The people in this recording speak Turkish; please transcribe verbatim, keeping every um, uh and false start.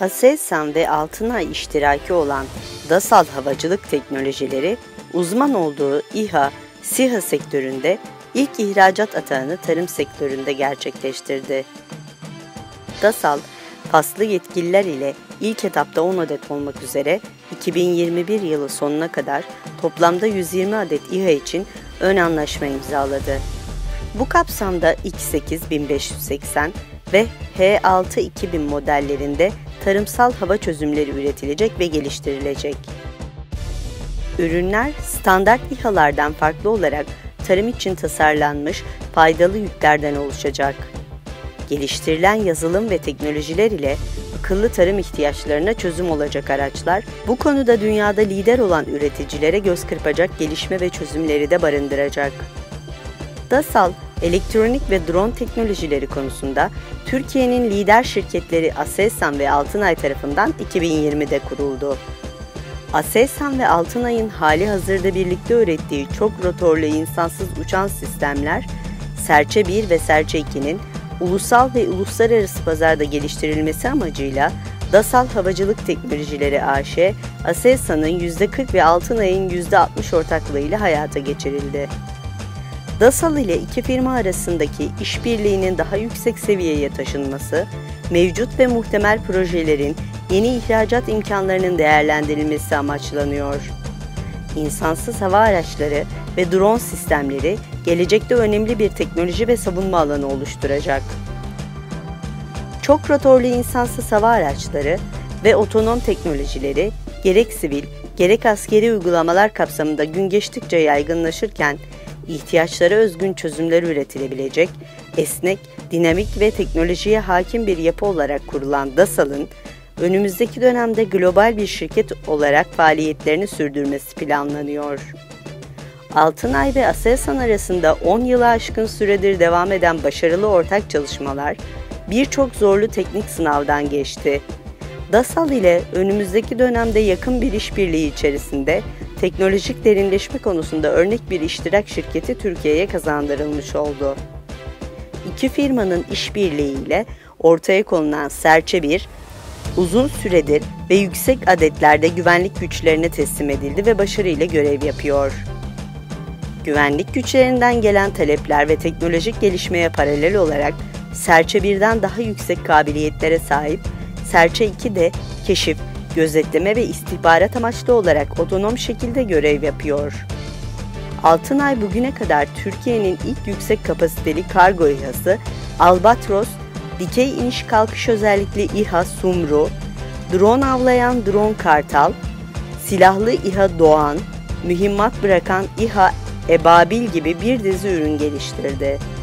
ASELSAN ve ALTINAY iştiraki olan DASAL Havacılık Teknolojileri, uzman olduğu İHA, SİHA sektöründe ilk ihracat atağını tarım sektöründe gerçekleştirdi. DASAL, faslı yetkililer ile ilk etapta on adet olmak üzere iki bin yirmi bir yılı sonuna kadar toplamda yüz yirmi adet İHA için ön anlaşma imzaladı. Bu kapsamda X sekiz bin beş yüz seksen ve H altı iki bin modellerinde tarımsal hava çözümleri üretilecek ve geliştirilecek. Ürünler standart İHA'lardan farklı olarak tarım için tasarlanmış faydalı yüklerden oluşacak. Geliştirilen yazılım ve teknolojiler ile akıllı tarım ihtiyaçlarına çözüm olacak araçlar, bu konuda dünyada lider olan üreticilere göz kırpacak gelişme ve çözümleri de barındıracak. DASAL, elektronik ve drone teknolojileri konusunda Türkiye'nin lider şirketleri ASELSAN ve ALTINAY tarafından iki bin yirmide kuruldu. ASELSAN ve ALTINAY'ın hali hazırda birlikte ürettiği çok rotorlu insansız uçan sistemler, Serçe bir ve Serçe iki'nin ulusal ve uluslararası pazarda geliştirilmesi amacıyla DASAL Havacılık Teknolojileri A Ş, ASELSAN'ın yüzde kırk ve ALTINAY'ın yüzde altmış ortaklığıyla hayata geçirildi. DASAL ile iki firma arasındaki işbirliğinin daha yüksek seviyeye taşınması, mevcut ve muhtemel projelerin yeni ihracat imkanlarının değerlendirilmesi amaçlanıyor. İnsansız hava araçları ve drone sistemleri gelecekte önemli bir teknoloji ve savunma alanı oluşturacak. Çok rotorlu insansız hava araçları ve otonom teknolojileri gerek sivil gerek askeri uygulamalar kapsamında gün geçtikçe yaygınlaşırken, ihtiyaçlara özgün çözümler üretilebilecek, esnek, dinamik ve teknolojiye hakim bir yapı olarak kurulan DASAL'ın, önümüzdeki dönemde global bir şirket olarak faaliyetlerini sürdürmesi planlanıyor. ALTINAY ve ASELSAN arasında on yılı aşkın süredir devam eden başarılı ortak çalışmalar birçok zorlu teknik sınavdan geçti. DASAL ile önümüzdeki dönemde yakın bir işbirliği içerisinde teknolojik derinleşme konusunda örnek bir iştirak şirketi Türkiye'ye kazandırılmış oldu. İki firmanın işbirliğiyle ortaya konulan Serçe bir, uzun süredir ve yüksek adetlerde güvenlik güçlerine teslim edildi ve başarıyla görev yapıyor. Güvenlik güçlerinden gelen talepler ve teknolojik gelişmeye paralel olarak Serçe bir'den daha yüksek kabiliyetlere sahip, Serçe iki de keşif, gözetleme ve istihbarat amaçlı olarak otonom şekilde görev yapıyor. ALTINAY bugüne kadar Türkiye'nin ilk yüksek kapasiteli kargo İHA'sı Albatros, dikey iniş kalkış özellikli İHA SUMRU, drone avlayan Drone Kartal, silahlı İHA DOğan, mühimmat bırakan İHA EBABİL gibi bir dizi ürün geliştirdi.